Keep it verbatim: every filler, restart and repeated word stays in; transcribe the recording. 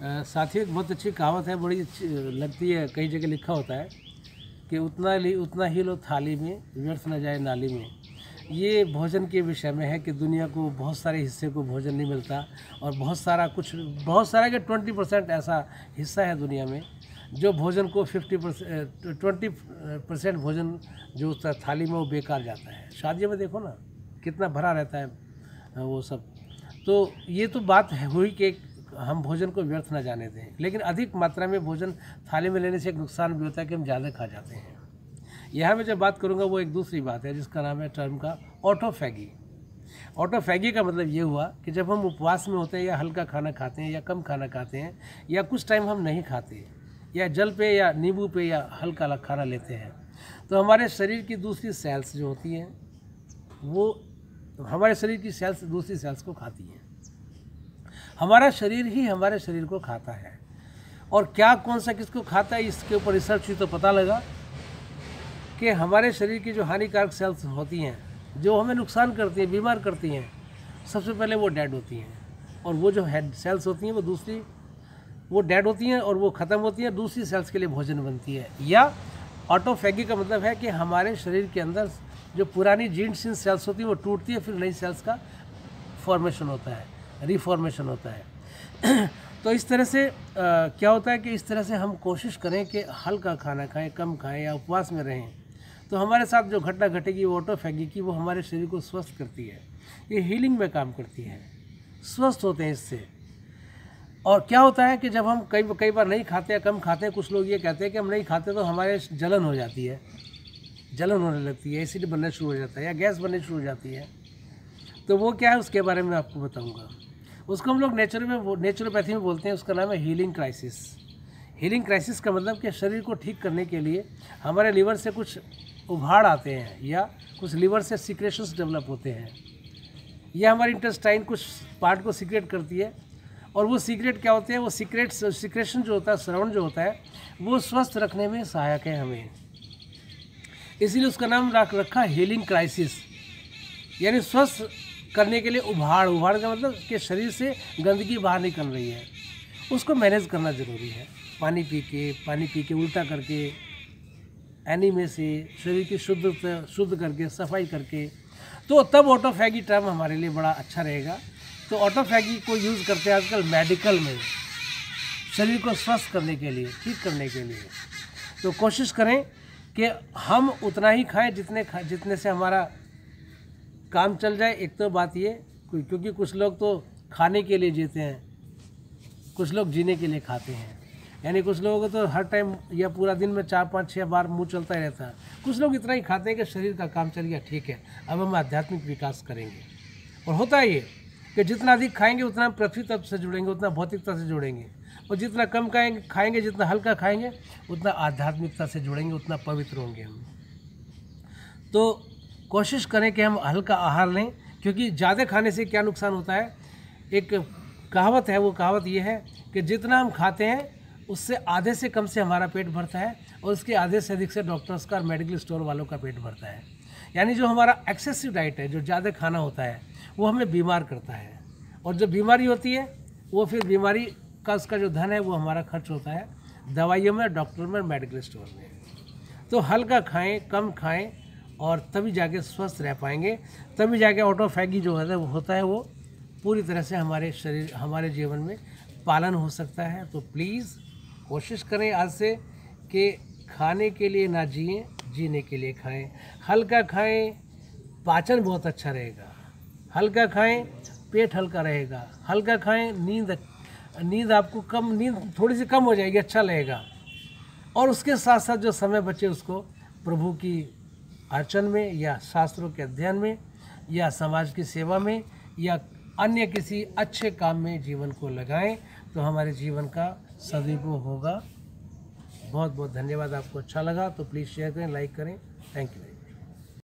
साथियों, एक बहुत अच्छी कहावत है, बड़ी लगती है, कई जगह लिखा होता है कि उतना ही उतना ही लो थाली में, व्यर्थ न जाए नाली में। ये भोजन के विषय में है कि दुनिया को बहुत सारे हिस्से को भोजन नहीं मिलता और बहुत सारा कुछ बहुत सारा के ट्वेंटी परसेंट ऐसा हिस्सा है दुनिया में जो भोजन को फिफ्टी परसेंट ट्वेंटी परसेंट भोजन जो उसका थाली में वो बेकार जाता है। शादियों में देखो ना कितना भरा रहता है वो सब। तो ये तो बात हुई कि हम भोजन को व्यर्थ ना जाने दें, लेकिन अधिक मात्रा में भोजन थाली में लेने से एक नुकसान भी होता है कि हम ज़्यादा खा जाते हैं। यहाँ मैं जब बात करूँगा वो एक दूसरी बात है जिसका नाम है टर्म का ऑटोफैगी। ऑटोफैगी का मतलब ये हुआ कि जब हम उपवास में होते हैं या हल्का खाना खाते हैं या कम खाना खाते हैं या कुछ टाइम हम नहीं खाते या जल पे या नींबू पे या हल्का खाना लेते हैं तो हमारे शरीर की दूसरी सेल्स जो होती हैं वो हमारे शरीर की सेल्स दूसरी सेल्स को खाती हैं। हमारा शरीर ही हमारे शरीर को खाता है और क्या कौन सा किसको खाता है इसके ऊपर रिसर्च हुई तो पता लगा कि हमारे शरीर की जो हानिकारक सेल्स होती हैं जो हमें नुकसान करती हैं, बीमार करती हैं, सबसे पहले वो डेड होती हैं और वो जो हेड सेल्स होती हैं वो दूसरी वो डेड होती हैं और वो ख़त्म होती हैं, दूसरी सेल्स के लिए भोजन बनती है। या ऑटोफैगी का मतलब है कि हमारे शरीर के अंदर जो पुरानी जीर्ण शीर्ण सेल्स होती हैं वो टूटती है, फिर नई सेल्स का फॉर्मेशन होता है, रिफॉर्मेशन होता है। तो इस तरह से आ, क्या होता है कि इस तरह से हम कोशिश करें कि हल्का खाना खाएं, कम खाएं या उपवास में रहें तो हमारे साथ जो घटना घटेगी वो ऑटोफैगी की, वो हमारे शरीर को स्वस्थ करती है। ये हीलिंग में काम करती है, स्वस्थ होते हैं इससे। और क्या होता है कि जब हम कई कई बार नहीं खाते या कम खाते हैं, कुछ लोग ये कहते हैं कि हम नहीं खाते तो हमारे जलन हो जाती है, जलन होने लगती है, एसिड बनना शुरू हो जाता है या गैस बननी शुरू हो जाती है। तो वो क्या है उसके बारे में आपको बताऊँगा। उसको हम लोग नेचर में नेचुरोपैथी में बोलते हैं, उसका नाम है हीलिंग क्राइसिस। हीलिंग क्राइसिस का मतलब कि शरीर को ठीक करने के लिए हमारे लीवर से कुछ उभाड़ आते हैं या कुछ लीवर से सीक्रेशंस डेवलप होते हैं या हमारी इंटेस्टाइन कुछ पार्ट को सीक्रेट करती है और वो सीक्रेट क्या होते हैं, वो सीक्रेट सीक्रेशन जो होता है, सराउंड जो होता है, वो स्वस्थ रखने में सहायक है हमें। इसीलिए उसका नाम रख रखा हीलिंग क्राइसिस, यानी स्वस्थ करने के लिए उभाड़। उभाड़ का मतलब कि शरीर से गंदगी बाहर निकल रही है, उसको मैनेज करना ज़रूरी है। पानी पी के पानी पी के उल्टा करके, एनीमे से शरीर की शुद्ध शुद्ध करके, सफाई करके, तो तब ऑटोफैगी टर्म हमारे लिए बड़ा अच्छा रहेगा। तो ऑटोफैगी को यूज़ करते हैं आजकल मेडिकल में, शरीर को स्वस्थ करने के लिए, ठीक करने के लिए। तो कोशिश करें कि हम उतना ही खाएँ जितने खा जितने से हमारा काम चल जाए। एक तो बात ये, क्योंकि कुछ लोग तो खाने के लिए जीते हैं, कुछ लोग जीने के लिए खाते हैं, यानी कुछ लोगों को तो हर टाइम या पूरा दिन में चार पाँच छः बार मुंह चलता ही रहता है। कुछ लोग इतना ही खाते हैं कि शरीर का काम चल गया, ठीक है, अब हम आध्यात्मिक विकास करेंगे। और होता है ये कि जितना अधिक खाएंगे उतना हम पृथ्वी तत्व से जुड़ेंगे, उतना भौतिकता से जुड़ेंगे, और जितना कम खाएंगे खाएंगे जितना हल्का खाएंगे उतना आध्यात्मिकता से जुड़ेंगे, उतना पवित्र होंगे हम। तो कोशिश करें कि हम हल्का आहार लें, क्योंकि ज़्यादा खाने से क्या नुकसान होता है, एक कहावत है, वो कहावत ये है कि जितना हम खाते हैं उससे आधे से कम से हमारा पेट भरता है और उसके आधे से अधिक से डॉक्टर्स का और मेडिकल स्टोर वालों का पेट भरता है। यानी जो हमारा एक्सेसिव डाइट है, जो ज़्यादा खाना होता है, वो हमें बीमार करता है और जब बीमारी होती है वो फिर बीमारी का उसका जो धन है वो हमारा खर्च होता है दवाइयों में, डॉक्टर में, मेडिकल स्टोर में। तो हल्का खाएँ, कम खाएँ और तभी जाके स्वस्थ रह पाएंगे, तभी जाके ऑटोफैगी जो है वो होता है वो पूरी तरह से हमारे शरीर हमारे जीवन में पालन हो सकता है। तो प्लीज़ कोशिश करें आज से कि खाने के लिए ना जिए, जीने के लिए खाएं, हल्का खाएं, पाचन बहुत अच्छा रहेगा, हल्का खाएं, पेट हल्का रहेगा, हल्का खाएं, नींद नींद आपको कम नींद थोड़ी सी कम हो जाएगी, अच्छा रहेगा। और उसके साथ साथ जो समय बचे उसको प्रभु की अर्चन में या शास्त्रों के अध्ययन में या समाज की सेवा में या अन्य किसी अच्छे काम में जीवन को लगाएं तो हमारे जीवन का सदुपयोग होगा। बहुत बहुत धन्यवाद। आपको अच्छा लगा तो प्लीज़ शेयर करें, लाइक करें। Thank you.